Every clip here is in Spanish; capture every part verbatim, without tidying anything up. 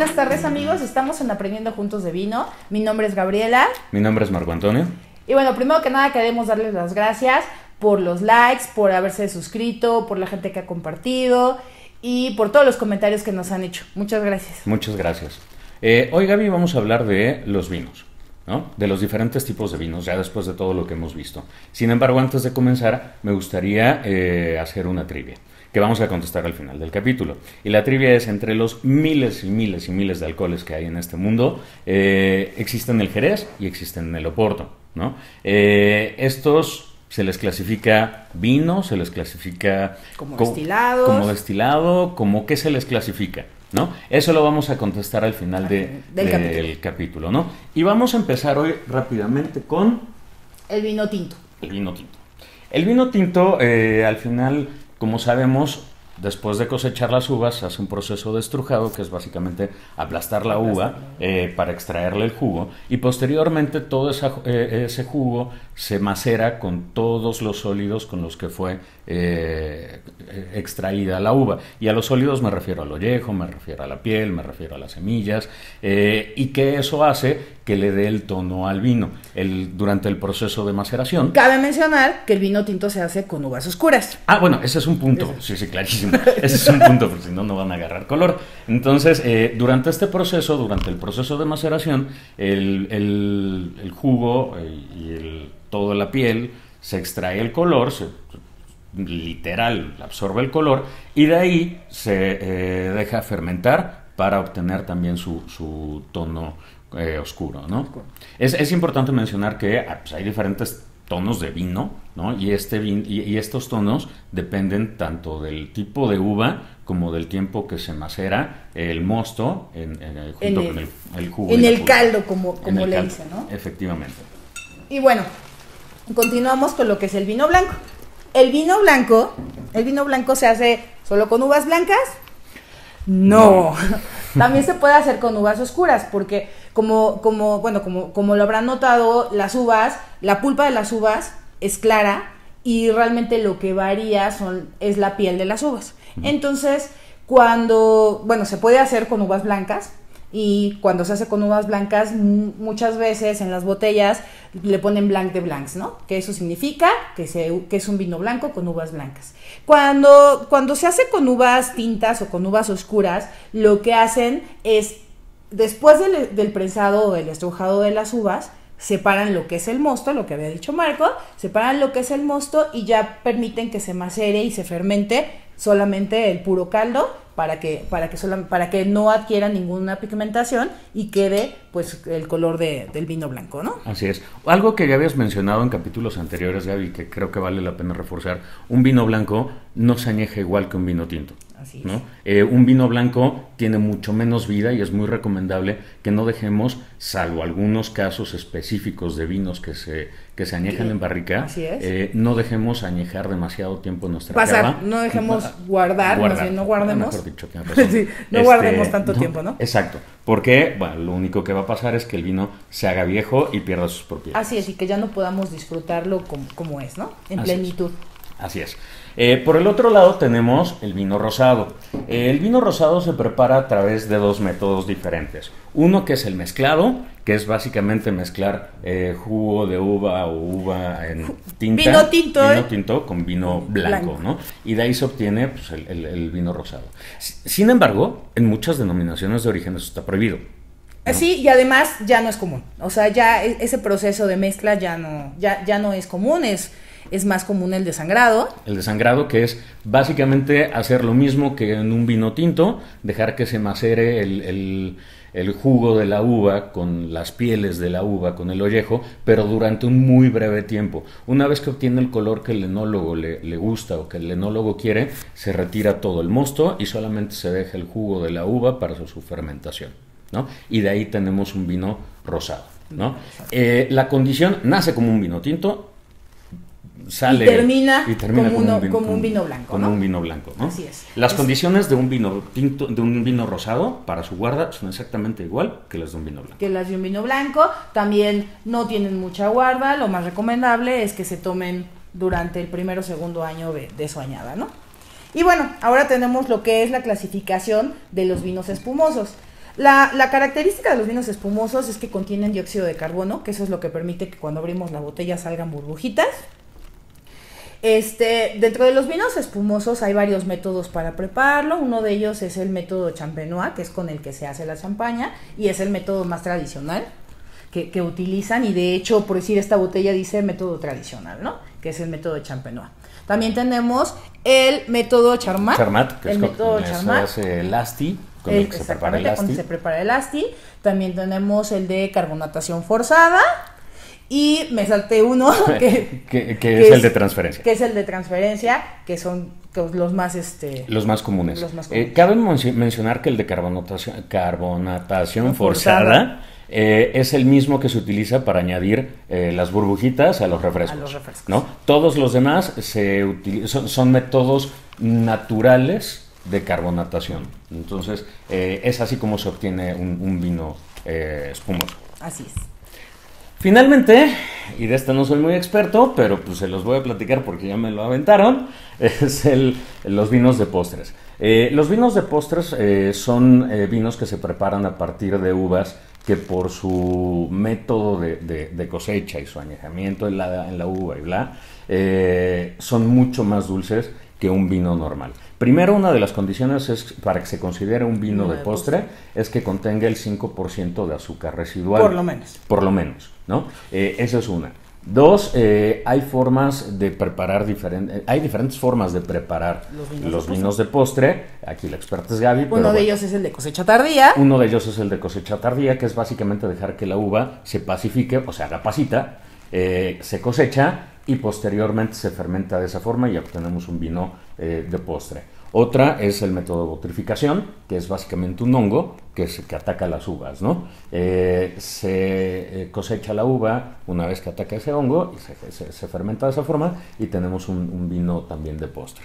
buenas tardes, amigos. Estamos en Aprendiendo Juntos de Vino. Mi nombre es Gabriela. Mi nombre es Marco Antonio. Y bueno, primero que nada queremos darles las gracias por los likes, por haberse suscrito, por la gente que ha compartido y por todos los comentarios que nos han hecho. Muchas gracias. Muchas gracias. Eh, hoy, Gaby, vamos a hablar de los vinos, ¿no? De los diferentes tipos de vinos, ya después de todo lo que hemos visto. Sin embargo, antes de comenzar, me gustaría eh, hacer una trivia que vamos a contestar al final del capítulo. Y la trivia es, entre los miles y miles y miles de alcoholes que hay en este mundo, eh, existen el Jerez y existen el Oporto, ¿no? Eh, estos se les clasifica vino, se les clasifica como co destilados, como destilado, como qué se les clasifica, ¿no? Eso lo vamos a contestar al final de, del de, capítulo. El capítulo, ¿no? Y vamos a empezar hoy rápidamente con el vino tinto. El vino tinto. El vino tinto, eh, al final, como sabemos, después de cosechar las uvas, se hace un proceso de estrujado, que es básicamente aplastar la uva eh, para extraerle el jugo. Y posteriormente todo esa, eh, ese jugo se macera con todos los sólidos con los que fue eh, extraída la uva. Y a los sólidos me refiero al ollejo, me refiero a la piel, me refiero a las semillas. Eh, y que eso hace que le dé el tono al vino el, durante el proceso de maceración. Cabe mencionar que el vino tinto se hace con uvas oscuras. Ah, bueno, ese es un punto. Sí, sí, clarísimo. Ese es un punto, porque si no, no van a agarrar color. Entonces, eh, durante este proceso, durante el proceso de maceración, el, el, el jugo y el, toda la piel, se extrae el color, se, literal, absorbe el color, y de ahí se eh, deja fermentar para obtener también su, su tono eh, oscuro, ¿no? Es, es importante mencionar que pues, hay diferentes tonos de vino, ¿no? Y, este vin y, y estos tonos dependen tanto del tipo de uva como del tiempo que se macera el mosto en, en, junto en el, con el, el jugo. En el caldo, como, como le dicen, ¿no? Efectivamente. Y bueno, continuamos con lo que es el vino blanco. El vino blanco, el vino blanco se hace solo con uvas blancas. No, también se puede hacer con uvas oscuras, porque como, como, bueno, como, como lo habrán notado, las uvas, la pulpa de las uvas es clara y realmente lo que varía son, es la piel de las uvas. Entonces, cuando, bueno, se puede hacer con uvas blancas, y cuando se hace con uvas blancas, muchas veces en las botellas le ponen blanc de blancs, ¿no? Que eso significa que, se, que es un vino blanco con uvas blancas. Cuando, cuando se hace con uvas tintas o con uvas oscuras, lo que hacen es, después del, del prensado o del estrujado de las uvas, separan lo que es el mosto, lo que había dicho Marco, separan lo que es el mosto y ya permiten que se macere y se fermente solamente el puro caldo para que, para que, sola, para que no adquiera ninguna pigmentación y quede pues el color de, del vino blanco, ¿no? Así es. Algo que ya habías mencionado en capítulos anteriores, Gaby, que creo que vale la pena reforzar, un vino blanco no se añeja igual que un vino tinto. Así es. ¿No? Eh, un vino blanco tiene mucho menos vida y es muy recomendable que no dejemos, salvo algunos casos específicos de vinos que se, que se añejan sí. en barrica, eh, no dejemos añejar demasiado tiempo nuestra Pasar, cava. No dejemos guardar, guardar más bien, no guardemos. Mejor dicho, tienes razón. Sí, no este, guardemos tanto no, tiempo, ¿no? Exacto, porque bueno, lo único que va a pasar es que el vino se haga viejo y pierda sus propiedades. Así es, y que ya no podamos disfrutarlo como, como es, ¿no? En Así plenitud. Es. Así es. Eh, por el otro lado tenemos el vino rosado. Eh, el vino rosado se prepara a través de dos métodos diferentes. Uno que es el mezclado, que es básicamente mezclar eh, jugo de uva o uva en tinta. Vino tinto. Vino tinto con vino blanco, blanco. ¿No? Y de ahí se obtiene pues, el, el, el vino rosado. Sin embargo, en muchas denominaciones de origen eso está prohibido. ¿No? Sí, y además ya no es común. O sea, ya ese proceso de mezcla ya no, ya, ya no es común, es... Es más común el desangrado. El desangrado, que es básicamente hacer lo mismo que en un vino tinto, dejar que se macere el, el, el jugo de la uva con las pieles de la uva, con el ollejo, pero durante un muy breve tiempo. Una vez que obtiene el color que el enólogo le, le gusta o que el enólogo quiere, se retira todo el mosto y solamente se deja el jugo de la uva para su, su fermentación, ¿no? Y de ahí tenemos un vino rosado, ¿no? Eh, la condición nace como un vino tinto, sale y termina, y termina como, uno, un vino, como un vino blanco, como ¿no? un vino blanco, ¿no? Así es. Las Así condiciones de un vino tinto, de un vino rosado para su guarda son exactamente igual que las de un vino blanco. Que las de un vino blanco también no tienen mucha guarda. Lo más recomendable es que se tomen durante el primero o segundo año de, de su añada, ¿no? Y bueno, ahora tenemos lo que es la clasificación de los vinos espumosos. La, la característica de los vinos espumosos es que contienen dióxido de carbono, que eso es lo que permite que cuando abrimos la botella salgan burbujitas. Este, dentro de los vinos espumosos hay varios métodos para prepararlo. Uno de ellos es el método Champenois, que es con el que se hace la champaña, y es el método más tradicional que, que utilizan, y de hecho, por decir, esta botella dice método tradicional, ¿no? Que es el método Champenois. También tenemos el método Charmat, Charmat que el es método Charmat. Es el Asti, con el, el que se prepara el Asti. Se prepara el Asti. También tenemos el de carbonatación forzada. Y me salté uno que, que, que, que es, es el de transferencia. Que es el de transferencia, que son los más este los más comunes. Los más comunes. Eh, cabe mencionar que el de carbonatación, carbonatación forzada, forzada. Eh, es el mismo que se utiliza para añadir eh, las burbujitas a los refrescos. A los refrescos. ¿No? Todos los demás se utilizan, son métodos naturales de carbonatación. Entonces, eh, es así como se obtiene un, un vino eh, espumoso. Así es. Finalmente, y de esta no soy muy experto, pero pues se los voy a platicar porque ya me lo aventaron, es el, los vinos de postres. Eh, los vinos de postres eh, son eh, vinos que se preparan a partir de uvas que por su método de, de, de cosecha y su añejamiento en la, en la uva y bla, eh, son mucho más dulces que un vino normal. Primero, una de las condiciones es para que se considere un vino de postre es que contenga el cinco por ciento de azúcar residual. Por lo menos. Por lo menos, ¿no? Eh, esa es una. Dos, eh, hay formas de preparar diferentes, hay diferentes formas de preparar los vinos, los de, vinos de postre. Aquí la experta es Gaby. Uno pero de bueno, ellos es el de cosecha tardía. Uno de ellos es el de cosecha tardía, que es básicamente dejar que la uva se pacifique, o sea, haga pasita, eh, se cosecha y posteriormente se fermenta de esa forma y obtenemos un vino eh, de postre. Otra es el método de botrificación, que es básicamente un hongo que, se, que ataca las uvas, ¿no? Eh, se cosecha la uva una vez que ataca ese hongo, y se, se, se fermenta de esa forma y tenemos un, un vino también de postre.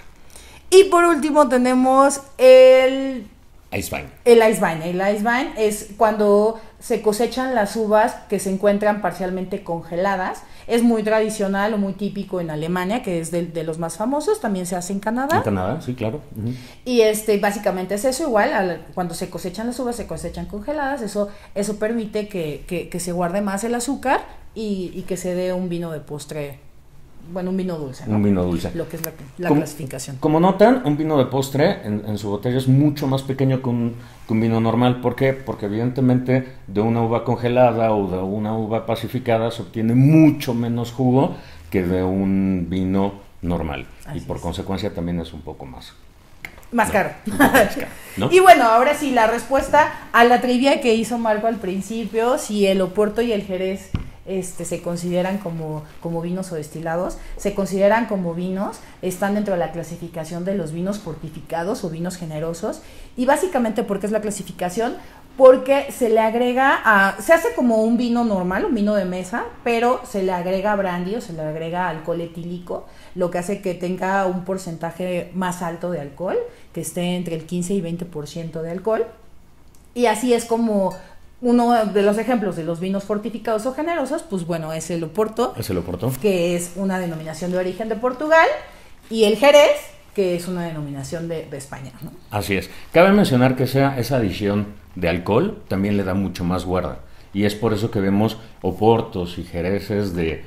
Y por último tenemos el... Eiswein. El Eiswein. El Eiswein es cuando se cosechan las uvas que se encuentran parcialmente congeladas. Es muy tradicional o muy típico en Alemania, que es de, de los más famosos. También se hace en Canadá. En Canadá, sí, claro. Uh-huh. Y este, básicamente es eso, igual, al, cuando se cosechan las uvas, se cosechan congeladas. Eso, eso permite que, que, que se guarde más el azúcar y, y que se dé un vino de postre. Bueno, un vino dulce, ¿no? Un vino dulce. Lo que es la, la como, clasificación. Como notan, un vino de postre en, en su botella es mucho más pequeño que un, que un vino normal. ¿Por qué? Porque evidentemente de una uva congelada o de una uva pacificada se obtiene mucho menos jugo que de un vino normal. Así y por es. Consecuencia también es un poco más. Más caro. No, más caro, ¿no? Y bueno, ahora sí, la respuesta a la trivia que hizo Marco al principio, si el Oporto y el Jerez... Este, se consideran como, como vinos o destilados, se consideran como vinos, están dentro de la clasificación de los vinos fortificados o vinos generosos, y básicamente ¿por qué es la clasificación? Porque se le agrega, a, se hace como un vino normal, un vino de mesa, pero se le agrega brandy o se le agrega alcohol etílico, lo que hace que tenga un porcentaje más alto de alcohol, que esté entre el quince y veinte por ciento de alcohol, y así es como... Uno de los ejemplos de los vinos fortificados o generosos, pues bueno, es el Oporto. Es el Oporto. Que es una denominación de origen de Portugal. Y el Jerez, que es una denominación de, de España, ¿no? Así es. Cabe mencionar que esa, esa adición de alcohol también le da mucho más guarda. Y es por eso que vemos Oportos y Jereces de...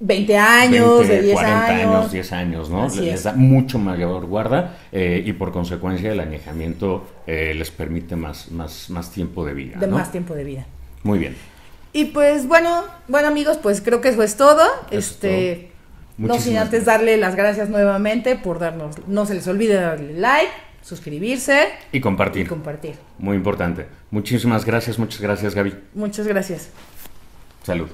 veinte años, de diez cuarenta años. diez años, ¿no? Así les da es. Mucho mayor guarda eh, y por consecuencia el añejamiento eh, les permite más, más, más tiempo de vida. De ¿no? más tiempo de vida. Muy bien. Y pues bueno, bueno amigos, pues creo que eso es todo. Eso este, es todo. No sin antes darle las gracias nuevamente por darnos, no se les olvide darle like, suscribirse. Y compartir. Y compartir. Muy importante. Muchísimas gracias, muchas gracias Gaby. Muchas gracias. Salud.